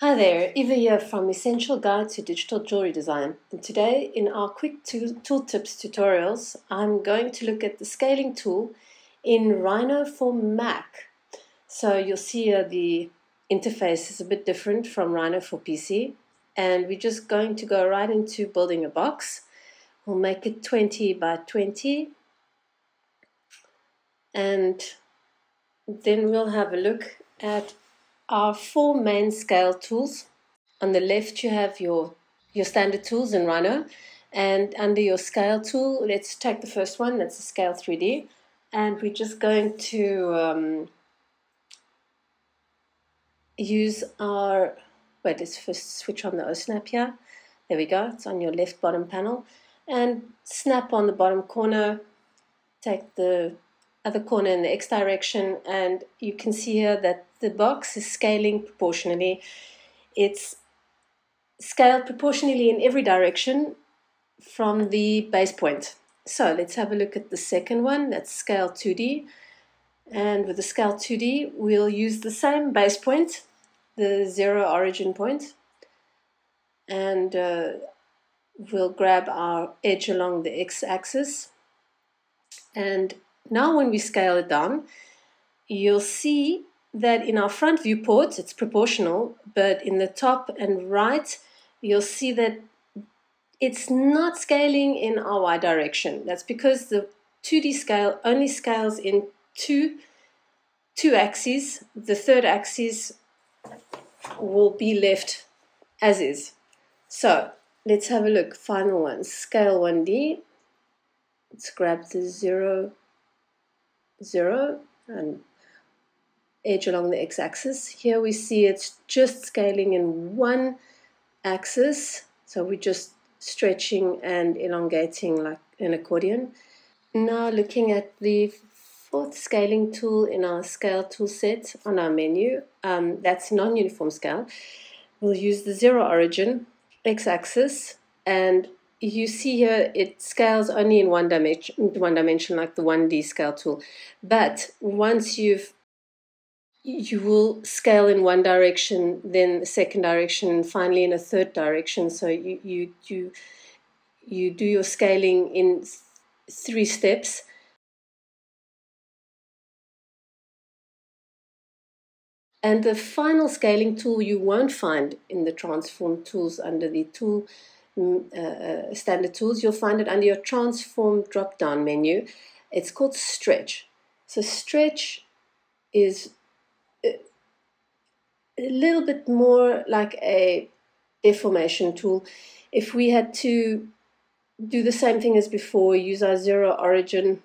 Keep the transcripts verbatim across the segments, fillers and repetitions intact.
Hi there, Eva here from Essential Guide to Digital Jewelry Design, and today in our quick tool tips tutorials I'm going to look at the scaling tool in Rhino for Mac. So you'll see uh, the interface is a bit different from Rhino for P C, and we're just going to go right into building a box. We'll make it twenty by twenty and then we'll have a look at our four main scale tools. On the left you have your your standard tools in Rhino, and under your scale tool let's take the first one, that's the Scale three D, and we're just going to um, use our wait let's first switch on the O-snap here. There we go, it's on your left bottom panel, and snap on the bottom corner, take the other corner in the X direction, and you can see here that the box is scaling proportionally. It's scaled proportionally in every direction from the base point. So let's have a look at the second one, that's Scale two D, and with the Scale two D we'll use the same base point, the zero origin point, and uh, we'll grab our edge along the X axis. And now when we scale it down, you'll see that in our front viewport it's proportional, but in the top and right you'll see that it's not scaling in our Y direction. That's because the two D scale only scales in two, two axes. The third axis will be left as is. So let's have a look, final one, Scale one D. Let's grab the zero zero and edge along the x-axis. Here we see it's just scaling in one axis, so we're just stretching and elongating like an accordion. Now looking at the fourth scaling tool in our scale tool set on our menu, um, that's non-uniform scale. We'll use the zero origin x-axis, and you see here it scales only in one dimension, one dimension like the one D scale tool, but once you've you will scale in one direction, then the second direction, and finally in a third direction. So you you you, you do your scaling in th three steps. And the final scaling tool you won't find in the transform tools under the tool Uh, standard tools. You'll find it under your transform drop down menu. It's called stretch. So stretch is a, a little bit more like a deformation tool. If we had to do the same thing as before, use our zero origin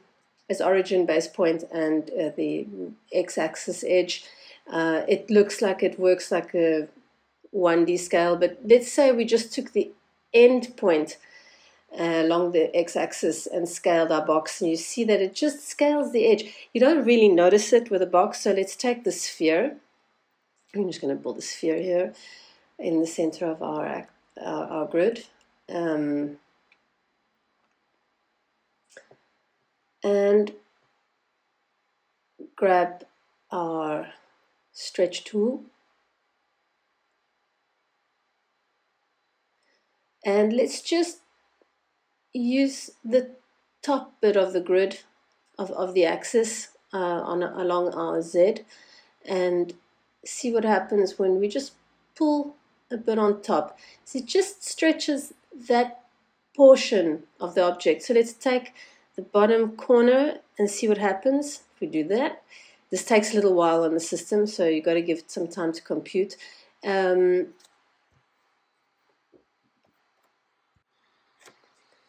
as origin base point and uh, the x-axis edge, uh, it looks like it works like a one D scale, but let's say we just took the end point uh, along the x-axis and scaled our box, and you see that it just scales the edge. You don't really notice it with a box, so let's take the sphere. I'm just going to build a sphere here in the center of our, our, our grid. Um, and grab our stretch tool. And let's just use the top bit of the grid, of, of the axis, uh, on along our Z, and see what happens when we just pull a bit on top. So it just stretches that portion of the object. So let's take the bottom corner and see what happens if we do that. This takes a little while on the system, so you've got to give it some time to compute. Um,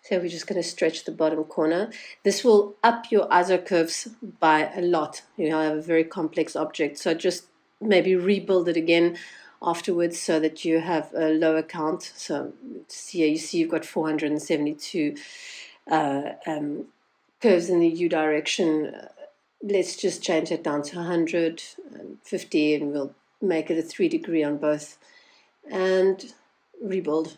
So we're just going to stretch the bottom corner. This will up your I S O curves by a lot. You'll have a very complex object. So just maybe rebuild it again afterwards so that you have a lower count. So here you see you've got four hundred seventy-two uh, um, curves in the U direction. Let's just change that down to one hundred fifty, and we'll make it a three degree on both and rebuild.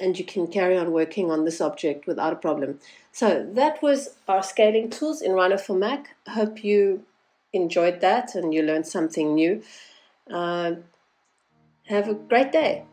And you can carry on working on this object without a problem. So that was our scaling tools in Rhino for Mac. I hope you enjoyed that and you learned something new. Uh, Have a great day.